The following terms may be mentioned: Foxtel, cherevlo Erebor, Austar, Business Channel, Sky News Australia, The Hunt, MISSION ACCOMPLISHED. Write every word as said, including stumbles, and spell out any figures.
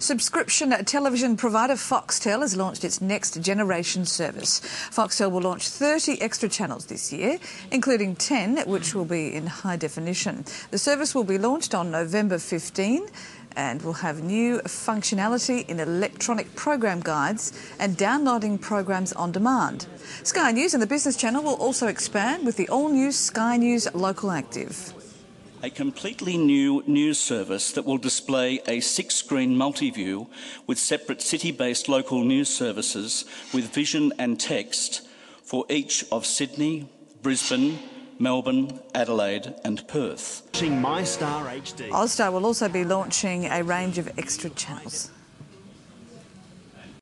Subscription television provider Foxtel has launched its next generation service. Foxtel will launch thirty extra channels this year, including ten which will be in high definition. The service will be launched on November fifteenth and will have new functionality in electronic program guides and downloading programs on demand. Sky News and the Business Channel will also expand with the all-new Sky News Local Active. A completely new news service that will display a six-screen multi-view with separate city-based local news services with vision and text for each of Sydney, Brisbane, Melbourne, Adelaide and Perth. Austar will also be launching a range of extra channels.